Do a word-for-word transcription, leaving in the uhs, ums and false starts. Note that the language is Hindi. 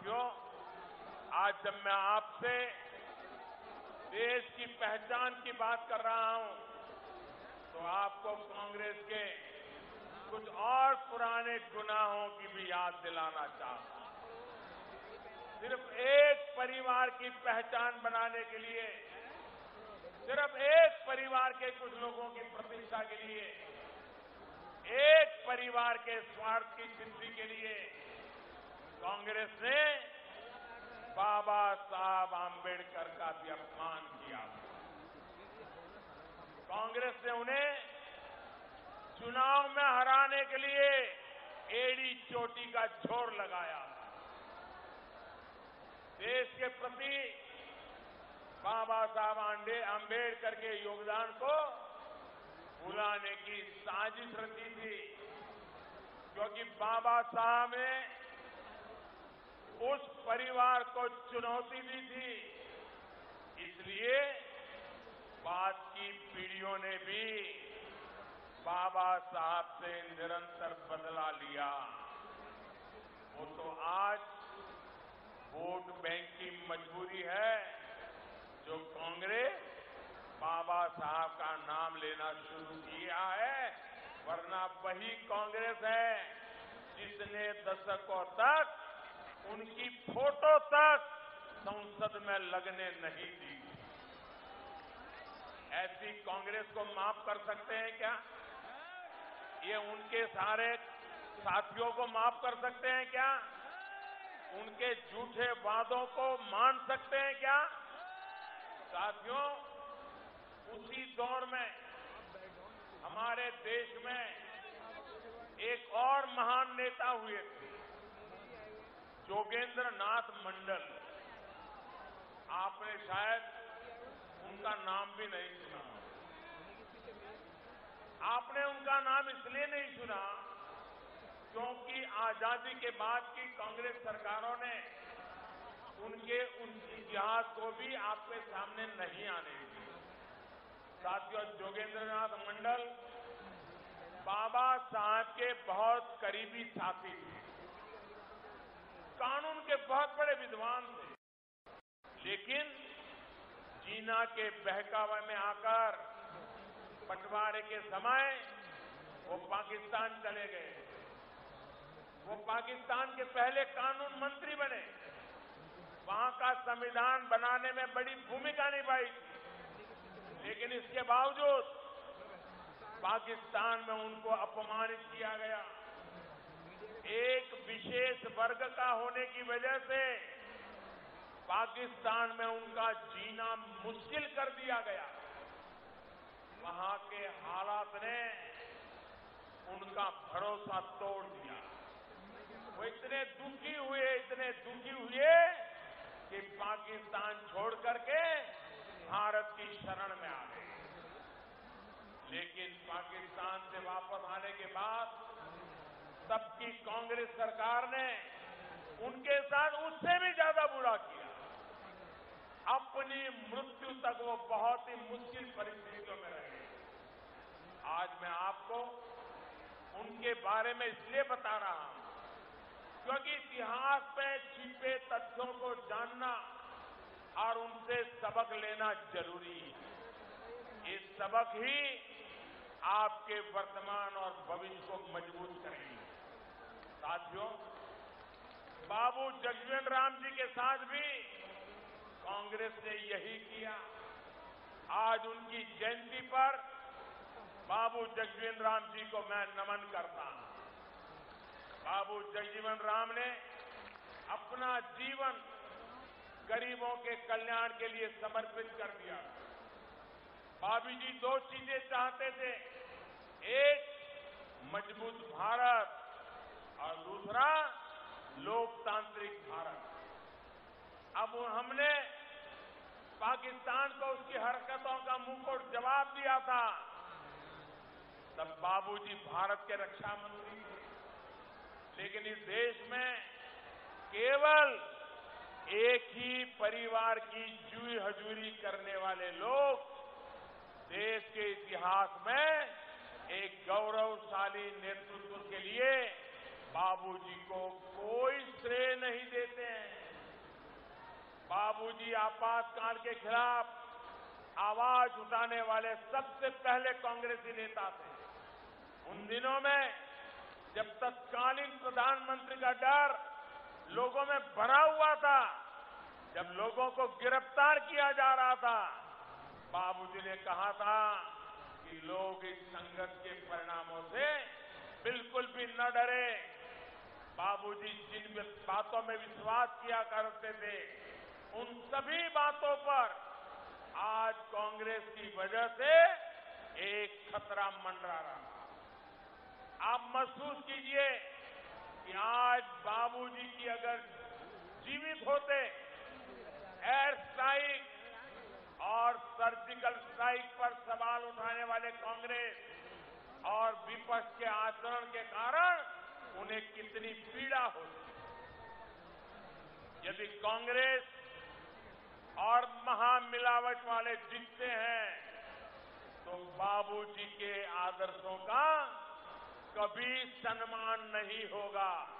साथियों, आज जब मैं आपसे देश की पहचान की बात कर रहा हूं, तो आपको कांग्रेस के कुछ और पुराने गुनाहों की भी याद दिलाना चाहता हूं। सिर्फ एक परिवार की पहचान बनाने के लिए, सिर्फ एक परिवार के कुछ लोगों की प्रतिष्ठा के लिए, एक परिवार के स्वार्थ की सिद्धि के लिए कांग्रेस ने बाबा साहब अंबेडकर का भी अपमान किया। कांग्रेस ने उन्हें चुनाव में हराने के लिए एड़ी चोटी का जोर लगाया। देश के प्रति बाबा साहब अंबेडकर के योगदान को भुलाने की साजिश रची थी, क्योंकि बाबा साहब ने उस परिवार को चुनौती दी थी, इसलिए बाद की पीढ़ियों ने भी बाबा साहब से निरंतर बदला लिया। वो तो आज वोट बैंक की मजबूरी है जो कांग्रेस बाबा साहब का नाम लेना शुरू किया है, वरना वही कांग्रेस है जिसने दशकों तक उनकी फोटो तक संसद में लगने नहीं दी। ऐसी कांग्रेस को माफ कर सकते हैं क्या? ये उनके सारे साथियों को माफ कर सकते हैं क्या? उनके झूठे वादों को मान सकते हैं क्या? साथियों, उसी दौर में हमारे देश में एक और महान नेता हुए थे, जोगेंद्रनाथ मंडल। आपने शायद उनका नाम भी नहीं सुना। आपने उनका नाम इसलिए नहीं सुना क्योंकि आजादी के बाद की कांग्रेस सरकारों ने उनके उस इतिहास को भी आपके सामने नहीं आने दिया। साथियों, जोगेंद्रनाथ मंडल बाबा साहब के बहुत करीबी साथी थे, कानून के बहुत बड़े विद्वान थे, लेकिन जिन्ना के बहकावे में आकर बंटवारे के समय वो पाकिस्तान चले गए। वो पाकिस्तान के पहले कानून मंत्री बने, वहां का संविधान बनाने में बड़ी भूमिका निभाई, लेकिन इसके बावजूद पाकिस्तान में उनको अपमानित किया गया। एक विशेष वर्ग का होने की वजह से पाकिस्तान में उनका जीना मुश्किल कर दिया गया। वहां के हालात ने उनका भरोसा तोड़ दिया। वो इतने दुखी हुए, इतने दुखी हुए कि पाकिस्तान छोड़ करके भारत की शरण में आ गए। लेकिन पाकिस्तान से वापस आने के बाद तब की कांग्रेस सरकार ने उनके साथ उससे भी ज्यादा बुरा किया। अपनी मृत्यु तक वो बहुत ही मुश्किल परिस्थितियों में रहे। आज मैं आपको उनके बारे में इसलिए बता रहा हूं क्योंकि इतिहास में छिपे तथ्यों को जानना और उनसे सबक लेना जरूरी है। ये सबक ही आपके वर्तमान और भविष्य को मजबूत करेंगे। साथियों, बाबू जगजीवन राम जी के साथ भी कांग्रेस ने यही किया। आज उनकी जयंती पर बाबू जगजीवन राम जी को मैं नमन करता हूं। बाबू जगजीवन राम ने अपना जीवन गरीबों के कल्याण के लिए समर्पित कर दिया। बाबू जी दो चीजें चाहते थे, एक मजबूत भारत और दूसरा लोकतांत्रिक भारत। अब हमने पाकिस्तान को उसकी हरकतों का मुंहतोड़ जवाब दिया था। तब बाबूजी भारत के रक्षा मंत्री थे, लेकिन इस देश में केवल एक ही परिवार की जुई हजूरी करने वाले लोग देश के इतिहास में एक गौरवशाली नेतृत्व के लिए बाबूजी को कोई श्रेय नहीं देते हैं। बापूजी आपातकाल के खिलाफ आवाज उठाने वाले सबसे पहले कांग्रेसी नेता थे। उन दिनों में जब तत्कालीन प्रधानमंत्री का डर लोगों में भरा हुआ था, जब लोगों को गिरफ्तार किया जा रहा था, बाबूजी ने कहा था कि लोग इस संघर्ष के परिणामों से बिल्कुल भी न डरे। बाबूजी जिन बातों में विश्वास किया करते थे, उन सभी बातों पर आज कांग्रेस की वजह से एक खतरा मंडरा रहा। आप महसूस कीजिए कि आज बाबूजी की अगर जीवित होते, एयर स्ट्राइक और सर्जिकल स्ट्राइक पर सवाल उठाने वाले कांग्रेस और विपक्ष के आचरण के कारण उन्हें कितनी पीड़ा होती। यदि कांग्रेस और महामिलावट वाले जीतते हैं तो बाबूजी के आदर्शों का कभी सम्मान नहीं होगा।